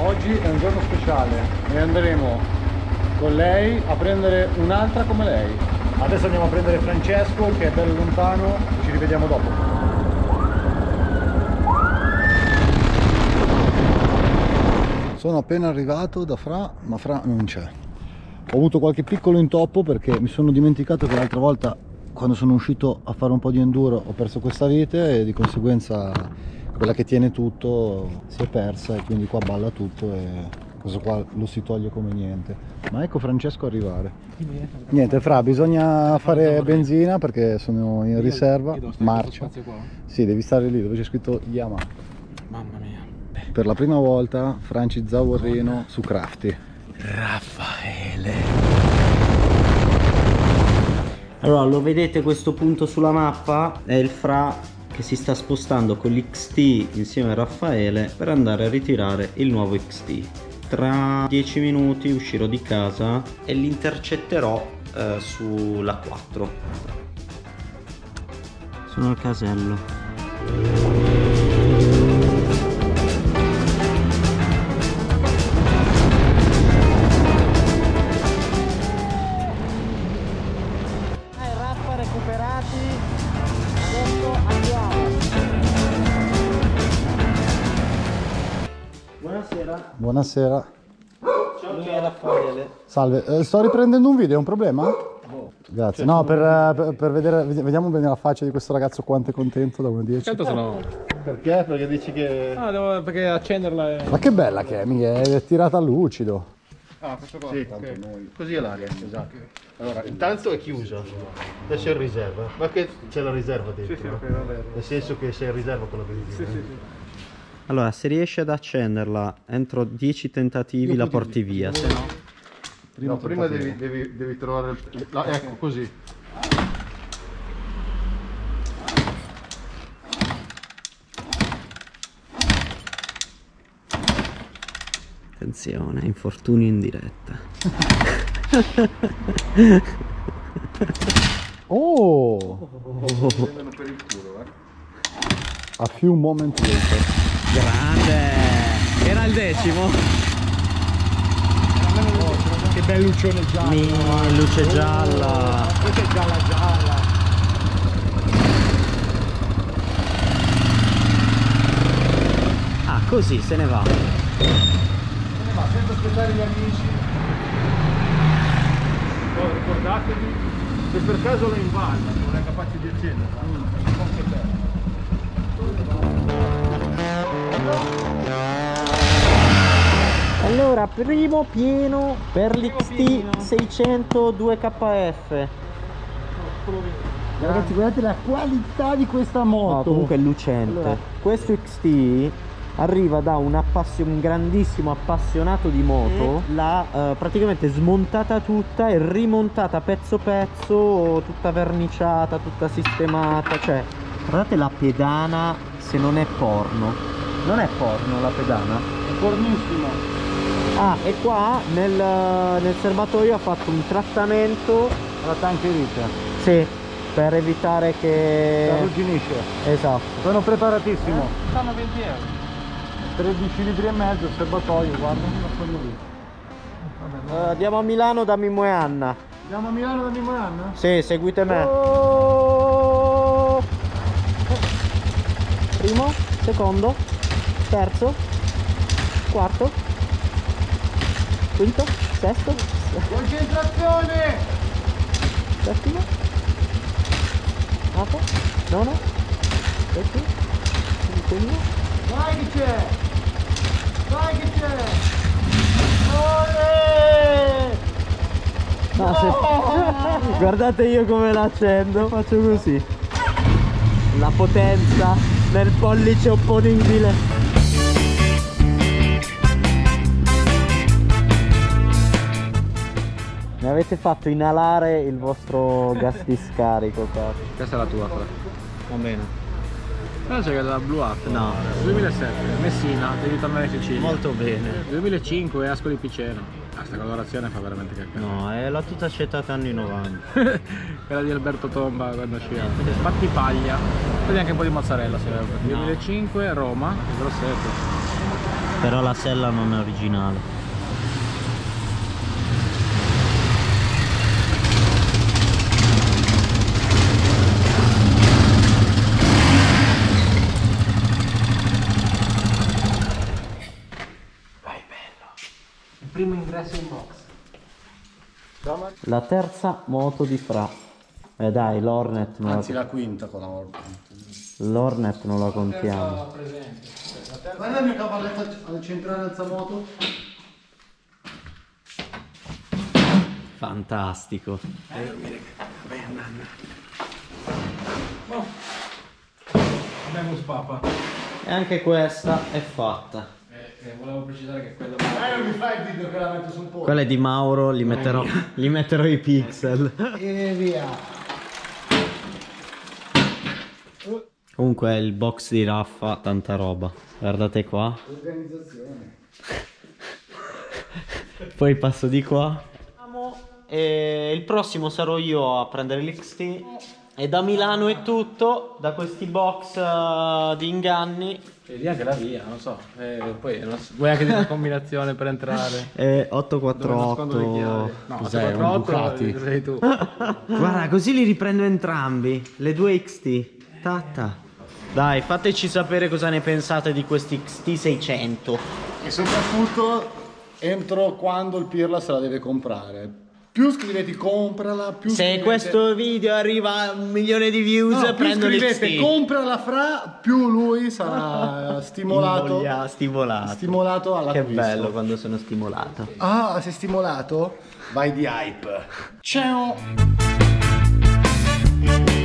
Oggi è un giorno speciale e andremo con lei a prendere un'altra come lei. Adesso andiamo a prendere Francesco che è bello lontano, ci rivediamo dopo. Sono appena arrivato da Fra, ma Fra non c'è. Ho avuto qualche piccolo intoppo perché mi sono dimenticato che l'altra volta quando sono uscito a fare un po' di enduro ho perso questa vite e di conseguenza quella che tiene tutto si è persa e quindi qua balla tutto e questo qua lo si toglie come niente. Ma ecco Francesco arrivare. Niente Fra, bisogna fare benzina perché sono in riserva, marcia. Sì, devi stare lì dove c'è scritto Yama. Mamma mia. Per la prima volta Franci Zavorino su Crafty. Raffaele. Allora lo vedete questo punto sulla mappa? È il Fra che si sta spostando con l'XT insieme a Raffaele per andare a ritirare il nuovo XT. Tra 10 minuti uscirò di casa e li intercetterò sulla 4. Sono al casello. Buonasera. Ciao Raffaele. Salve, sto riprendendo un video, è un problema? Oh. Grazie, no, per vedere, vediamo bene la faccia di questo ragazzo quanto è contento da 1 a 10. Certo sono... Perché? Perché dici che... Ah, devo perché accenderla è... Ma che bella che è, mica è tirata a lucido. Ah, questo qua? Sì, okay. Noi... così è l'aria, esatto. Allora, intanto è chiusa, adesso è in riserva, ma che c'è la riserva dentro? Sì, sì, okay, va bene. Nel senso che sei in riserva con la benzina. Sì, sì, sì. Allora, se riesci ad accenderla entro 10 tentativi la porti via, se no... Prima devi trovare... La, ecco, così. Attenzione, infortuni in diretta. Oh! Prendono per il culo, eh. A few moments later. Grande! Era il 10º? Che bel lucione giallo! Mimmo, luce gialla! Luce gialla gialla! Ah, così se ne va! Se ne va, senza aspettare gli amici! Oh, ricordatevi, se per caso lo invalla, non è capace di accendere, anche te! Allora, primo pieno per l'XT 600 2KF. Ragazzi, guardate la qualità di questa moto. No, comunque è lucente. Allora, questo XT arriva da un grandissimo appassionato di moto. L'ha praticamente smontata tutta e rimontata pezzo pezzo, tutta verniciata, tutta sistemata. Cioè, guardate la pedana, se non è porno. Non è porno la pedana? È pornissimo. Ah, e qua nel serbatoio ha fatto un trattamento alla tancherita. Sì, per evitare che... arrugginisce. Esatto. Sono preparatissimo. Stanno 20 euro. 13 litri e mezzo il serbatoio, guarda. Andiamo a Milano da Mimmo e Anna. Andiamo a Milano da Mimmo e Anna? Sì, seguite me. Oh! Primo, secondo. Terzo, quarto, quinto, sesto. Concentrazione! Settimo, ottavo, nono, decimo, quindicesimo. Vai che c'è! Vai che c'è! No, se... Guardate io come la accendo, faccio così. La potenza del pollice opponibile. Mi avete fatto inalare il vostro gas di scarico, cazzo. Questa è la tua, Fra. Va bene. Però c'è la Blue Apple. No. 2007, Messina, devi tornare in Sicilia. Molto bene. 2005, Ascoli Piceno. Ah, sta colorazione fa veramente cacca. No, è la tuta accettata anni 90. Quella di Alberto Tomba quando sciava. Battipaglia. Vedi anche un po' di mozzarella, serve. No. 2005, Roma, 07. però la sella non è originale. Primo ingresso in box. La terza moto di Fra. Dai, l'Hornet. Anzi, la quinta con la Hornet. L'Hornet non la contiamo. La presente. La terza... Guarda il mio cavalletto al centrale alzamoto. Fantastico. Vai a dormire. Vai a nanna. Oh. Abbiamo spapa. E anche questa è fatta. Volevo precisare che quella non mi fai il video che la metto su un po'. Quella è di Mauro, gli metterò i pixel. E via. Comunque il box di Raffa, tanta roba. Guardate qua. Organizzazione. Poi passo di qua. E il prossimo sarò io a prendere l'XT. E da Milano è tutto, da questi box di inganni. E lì anche la via, non so, poi vuoi anche dire una combinazione per entrare? 848... No, 848 sei tu. Guarda, così li riprendo entrambi, le due XT. Tatta. Dai, fateci sapere cosa ne pensate di questi XT 600. E soprattutto, entro quando il Pirla se la deve comprare. Più scrivete comprala, più scrivete... Se questo video arriva a 1 milione di views, no, prendo l'XT. Più scrivete comprala Fra, più lui sarà stimolato. Stimolato all'acquisto. Che bello quando sono stimolato. Ah, sei stimolato? Vai di hype. Ciao.